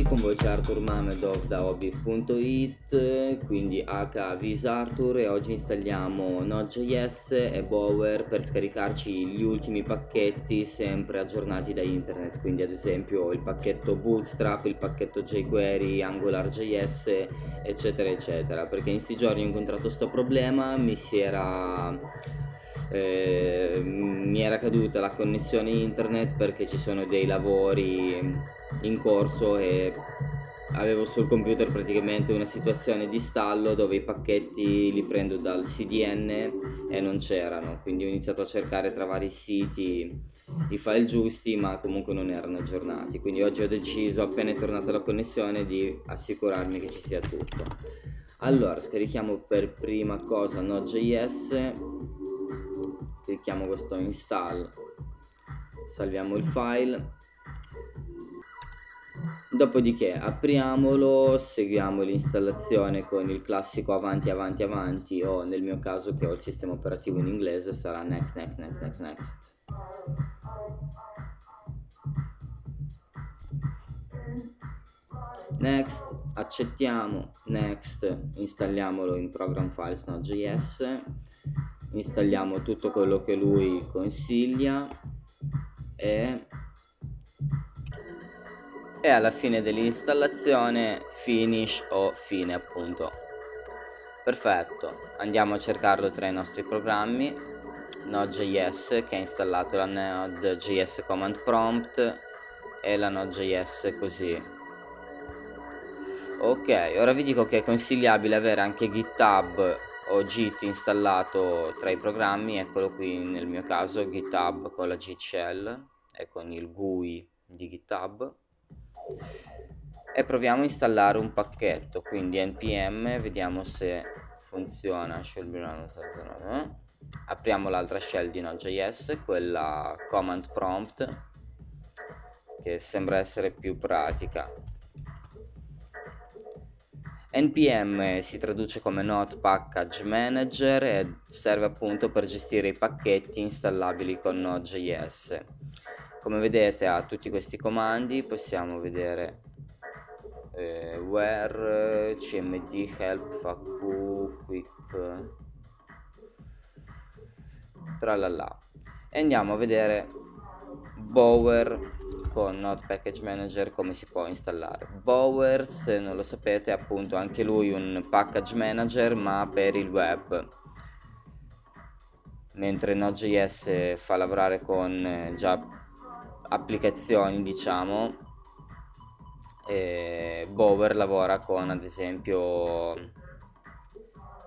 tutti, con voi c'è Arthur Mamedov da Hobbit.it, quindi hvisarthur, e oggi installiamo Node.js e Bower per scaricarci gli ultimi pacchetti sempre aggiornati da internet, quindi ad esempio il pacchetto Bootstrap, il pacchetto JQuery, AngularJS, eccetera eccetera, perché in sti giorni ho incontrato sto problema, mi era caduta la connessione internet perché ci sono dei lavori in corso e avevo sul computer praticamente una situazione di stallo dove i pacchetti li prendo dal CDN e non c'erano, quindi ho iniziato a cercare tra vari siti i file giusti, ma comunque non erano aggiornati, quindi oggi ho deciso, appena è tornata la connessione, di assicurarmi che ci sia tutto. Allora, scarichiamo per prima cosa Node.js, clicchiamo questo install, salviamo il file, dopodiché apriamolo, seguiamo l'installazione con il classico avanti avanti avanti, o nel mio caso, che ho il sistema operativo in inglese, sarà next next next next next. Next, accettiamo, next, installiamolo in program files Node.js, installiamo tutto quello che lui consiglia e alla fine dell'installazione finish o fine, appunto. Perfetto, andiamo a cercarlo tra i nostri programmi. Node.js, che ha installato la Node.js command prompt e la Node.js così. Ok, ora vi dico che è consigliabile avere anche GitHub o Git installato tra i programmi. Eccolo qui, nel mio caso GitHub con la Git Shell e con il GUI di GitHub, e proviamo a installare un pacchetto, quindi npm, vediamo se funziona. Apriamo l'altra shell di Node.js, quella command prompt, che sembra essere più pratica. NPM si traduce come Node Package Manager e serve appunto per gestire i pacchetti installabili con Node.js. Come vedete ha tutti questi comandi, possiamo vedere where, cmd, help, faq, quick, tralala. E andiamo a vedere Bower con Node Package Manager come si può installare. Bower, se non lo sapete, è appunto anche lui un package manager, ma per il web, mentre Node.js fa lavorare con già applicazioni, diciamo, e Bower lavora con, ad esempio,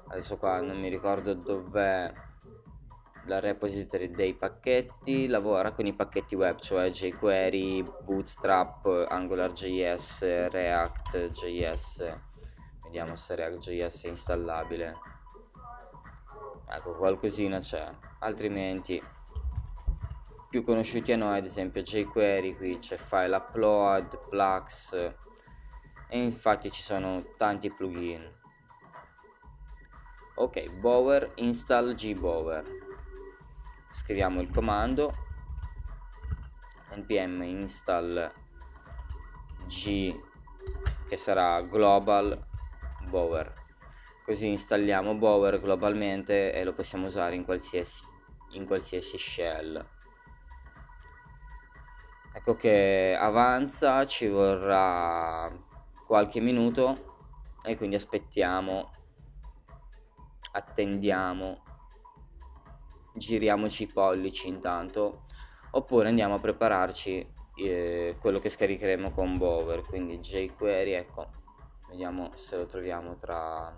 adesso qua non mi ricordo dov'è la repository dei pacchetti, lavora con i pacchetti web, cioè jQuery, Bootstrap, AngularJS, ReactJS. Vediamo se ReactJS è installabile. Ecco, qualcosina c'è, altrimenti più conosciuti a noi, ad esempio jQuery, qui c'è file upload, Flux, e infatti ci sono tanti plugin. Ok, Bower, install gbower, scriviamo il comando npm install g, che sarà global bower, così installiamo bower globalmente e lo possiamo usare in qualsiasi shell. Ecco che avanza, ci vorrà qualche minuto e quindi attendiamo, giriamoci i pollici intanto, oppure andiamo a prepararci quello che scaricheremo con Bower, quindi jQuery. Ecco, vediamo se lo troviamo tra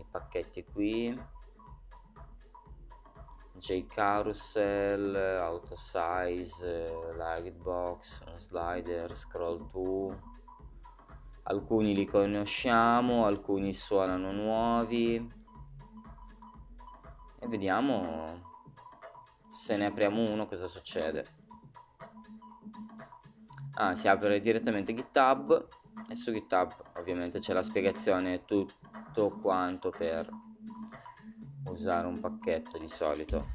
i pacchetti qui, jCarousel, AutoSize, Lightbox, Slider, Scroll To. Alcuni li conosciamo, alcuni suonano nuovi, e vediamo se ne apriamo uno cosa succede. Si apre direttamente GitHub, e su GitHub ovviamente c'è la spiegazione, tutto quanto per usare un pacchetto di solito.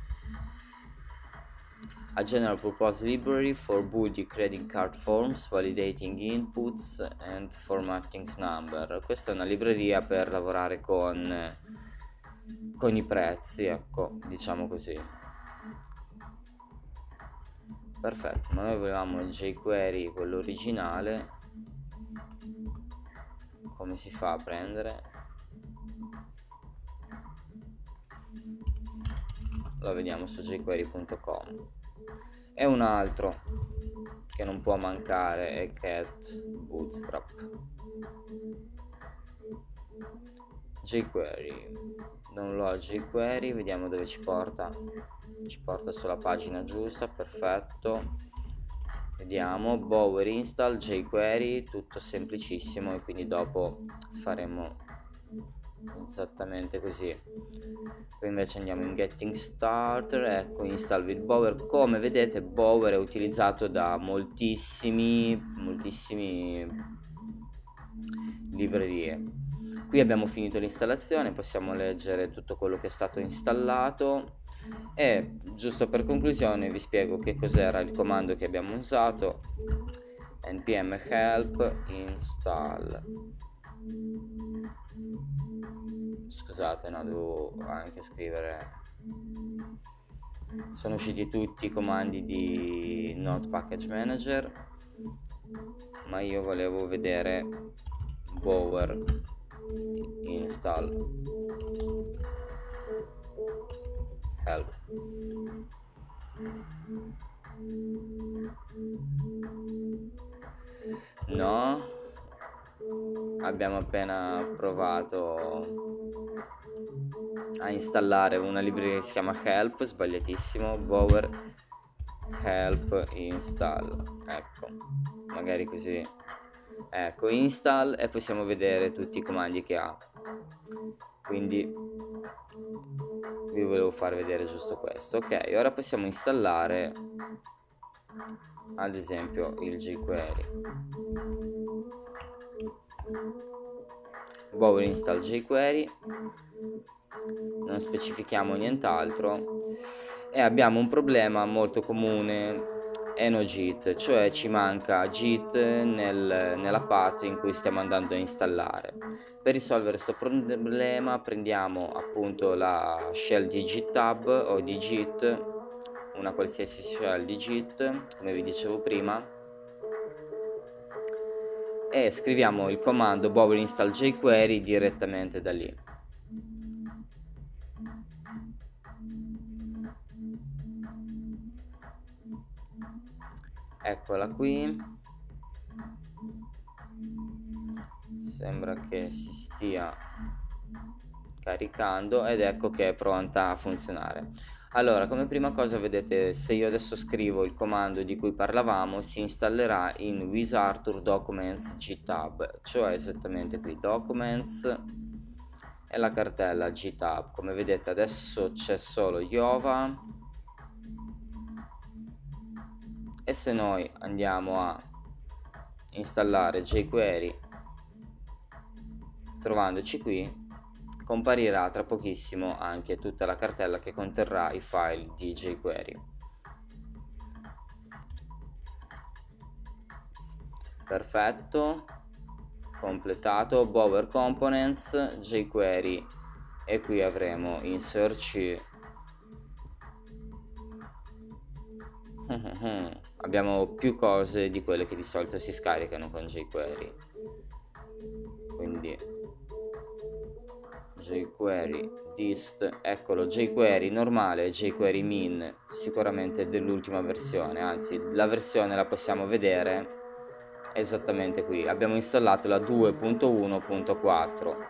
a general purpose library for building credit card forms, validating inputs and formatting number. Questa è una libreria per lavorare con i prezzi, ecco, diciamo così. Perfetto, ma noi volevamo il jQuery, quello originale. Come si fa a prendere? Lo vediamo su jQuery.com. E un altro che non può mancare è get bootstrap jQuery. Download jQuery, vediamo dove ci porta. Ci porta sulla pagina giusta, perfetto. Vediamo Bower install jQuery, tutto semplicissimo, e quindi dopo faremo esattamente così. Poi invece andiamo in getting starter, ecco, install with Bower. Come vedete Bower è utilizzato da moltissime librerie. Qui abbiamo finito l'installazione, possiamo leggere tutto quello che è stato installato. E giusto per conclusione vi spiego che cos'era il comando che abbiamo usato: npm help install. Scusate, no, devo anche scrivere, sono usciti tutti i comandi di Node Package Manager, ma io volevo vedere Bower install help. No, abbiamo appena provato a installare una libreria che si chiama help, sbagliatissimo, Bower help install, ecco, magari così, ecco, install, e possiamo vedere tutti i comandi che ha. Quindi vi volevo far vedere giusto questo. Ok, ora possiamo installare ad esempio il jQuery. Bower install jQuery, non specifichiamo nient'altro, e abbiamo un problema molto comune: è no git, cioè ci manca git nella path in cui stiamo andando a installare. Per risolvere questo problema prendiamo appunto la shell di GitHub o di git, una qualsiasi shell di git, come vi dicevo prima, e scriviamo il comando Bower install jQuery direttamente da lì. Eccola qui, sembra che si stia caricando, ed ecco che è pronta a funzionare. Allora, come prima cosa, vedete, se io adesso scrivo il comando di cui parlavamo, si installerà in with Arthur documents GitHub, cioè esattamente qui, documents, e la cartella GitHub. Come vedete adesso c'è solo Java, e se noi andiamo a installare jQuery trovandoci qui, comparirà tra pochissimo anche tutta la cartella che conterrà i file di jQuery. Perfetto, completato Bower components jQuery, e qui avremo in search abbiamo più cose di quelle che di solito si scaricano con jQuery. Quindi jQuery dist, eccolo, jQuery normale, jQuery min, sicuramente dell'ultima versione, anzi la versione la possiamo vedere esattamente qui, abbiamo installato la 2.1.4.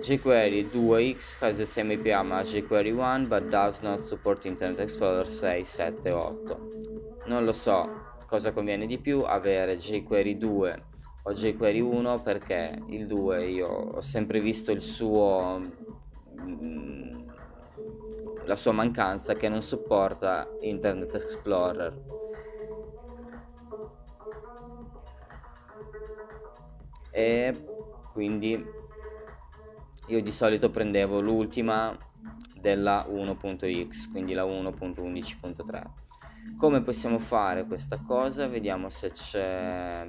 jQuery 2x has the same API as jQuery 1 but does not support Internet Explorer 6, 7, 8. Non lo so cosa conviene di più, avere jQuery 2 o jQuery 1, perché il 2 io ho sempre visto il suo, la sua mancanza, che non supporta Internet Explorer. E quindi io di solito prendevo l'ultima della 1.x, quindi la 1.11.3. Come possiamo fare questa cosa? Vediamo se c'è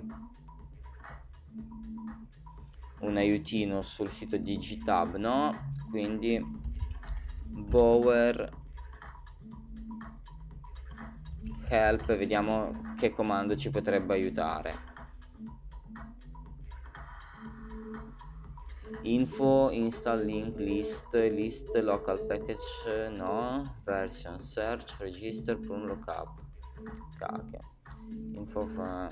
un aiutino sul sito di GitHub, no? Quindi Bower help, vediamo che comando ci potrebbe aiutare. Info install link list local package, no, version search register prune lookup. Cacchio. Info fa...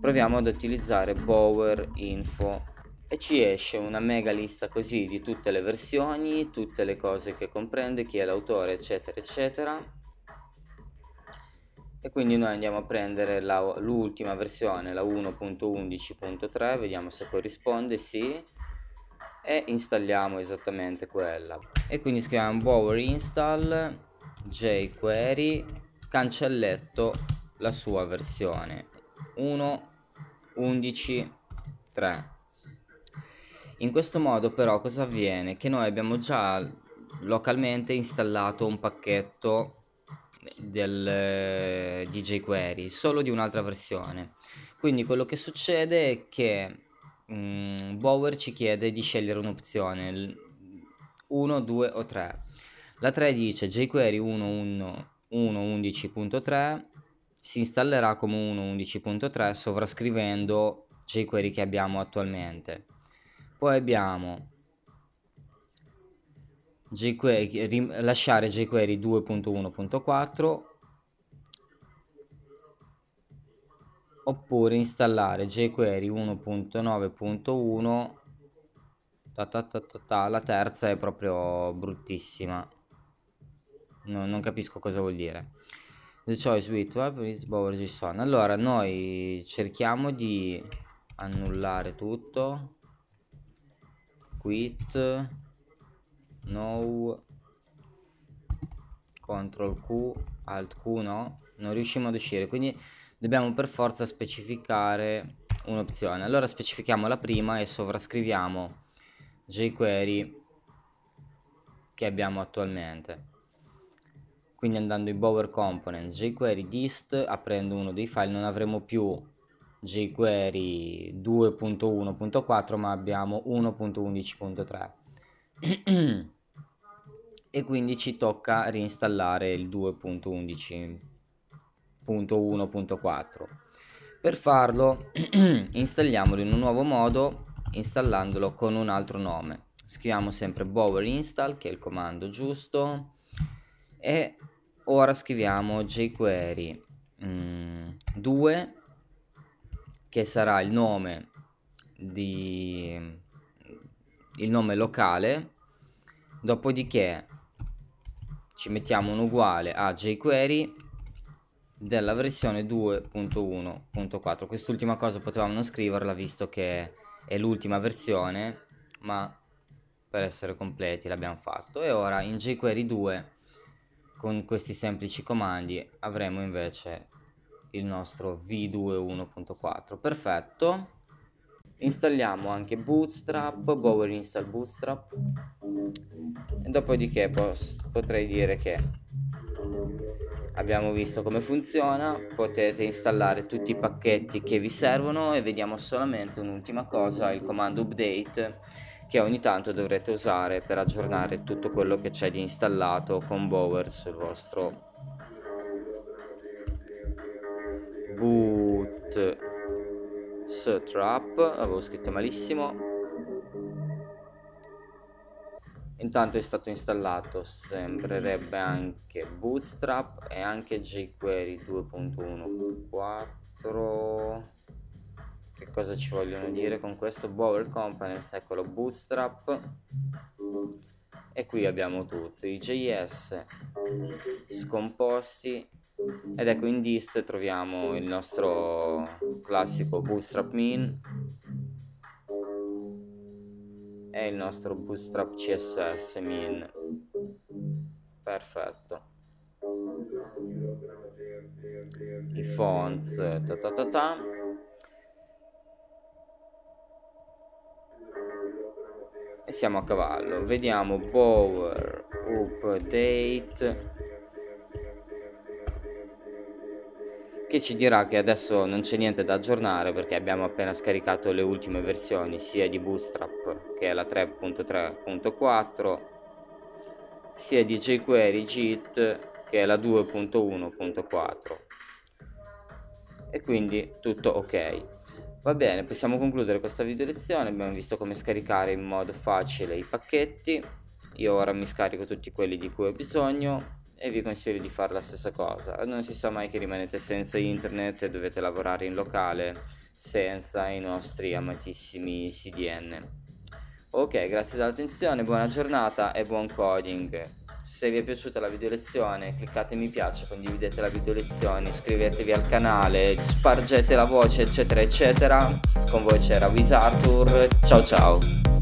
proviamo ad utilizzare Bower info e ci esce una mega lista così di tutte le versioni, tutte le cose che comprende, chi è l'autore, eccetera eccetera. E quindi noi andiamo a prendere l'ultima versione, la 1.11.3, vediamo se corrisponde, sì, e installiamo esattamente quella. E quindi scriviamo bower install jQuery, cancelletto la sua versione 1.11.3. in questo modo però cosa avviene? Che noi abbiamo già localmente installato un pacchetto di jQuery, solo di un'altra versione. Quindi quello che succede è che Bower ci chiede di scegliere un'opzione 1, 2 o 3. La 3 dice jQuery 1.11.3 si installerà come 1.11.3 sovrascrivendo jQuery che abbiamo attualmente. Poi abbiamo jQuery, lasciare jQuery 2.1.4 oppure installare jQuery 1.9.1. La terza è proprio bruttissima, no, non capisco cosa vuol dire. The choice with BowerJS. Allora noi cerchiamo di annullare tutto, quit, no, control Q, alt Q, no, non riusciamo ad uscire, quindi dobbiamo per forza specificare un'opzione. Allora specifichiamo la prima e sovrascriviamo jQuery che abbiamo attualmente. Quindi andando in Bower component jQuery dist, aprendo uno dei file, non avremo più jQuery 2.1.4 ma abbiamo 1.11.3. E quindi ci tocca reinstallare il 2.11.1.4. per farlo installiamolo in un nuovo modo, installandolo con un altro nome. Scriviamo sempre bower install, che è il comando giusto, e ora scriviamo jQuery 2, che sarà il nome di... il nome locale, dopodiché ci mettiamo un uguale a jQuery della versione 2.1.4. quest'ultima cosa potevamo non scriverla visto che è l'ultima versione, ma per essere completi l'abbiamo fatto. E ora in jQuery 2 con questi semplici comandi avremo invece il nostro v2.1.4. perfetto. Installiamo anche Bootstrap, Bower install Bootstrap, e dopodiché potrei dire che abbiamo visto come funziona. Potete installare tutti i pacchetti che vi servono e vediamo solamente un'ultima cosa, il comando update, che ogni tanto dovrete usare per aggiornare tutto quello che c'è di installato con Bower sul vostro Bootstrap. Avevo scritto malissimo. Intanto è stato installato, sembrerebbe, anche Bootstrap e anche jQuery 2.1.4. Che cosa ci vogliono dire con questo? Bower Components, eccolo, Bootstrap, e qui abbiamo tutto, i JS scomposti. Ed ecco, in dist troviamo il nostro classico bootstrap min e il nostro bootstrap css min. Perfetto. I fonts e siamo a cavallo. Vediamo Bower update, che ci dirà che adesso non c'è niente da aggiornare perché abbiamo appena scaricato le ultime versioni sia di Bootstrap, che è la 3.3.4, sia di jQuery Git, che è la 2.1.4, e quindi tutto ok. Va bene, possiamo concludere questa video lezione. Abbiamo visto come scaricare in modo facile i pacchetti. Io ora mi scarico tutti quelli di cui ho bisogno e vi consiglio di fare la stessa cosa. Non si sa mai che rimanete senza internet e dovete lavorare in locale senza i nostri amatissimi CDN. Ok, grazie dell'attenzione, buona giornata e buon coding. Se vi è piaciuta la video lezione, cliccate mi piace, condividete la video lezione, iscrivetevi al canale, spargete la voce, eccetera eccetera. Con voi c'era Arthur, ciao ciao.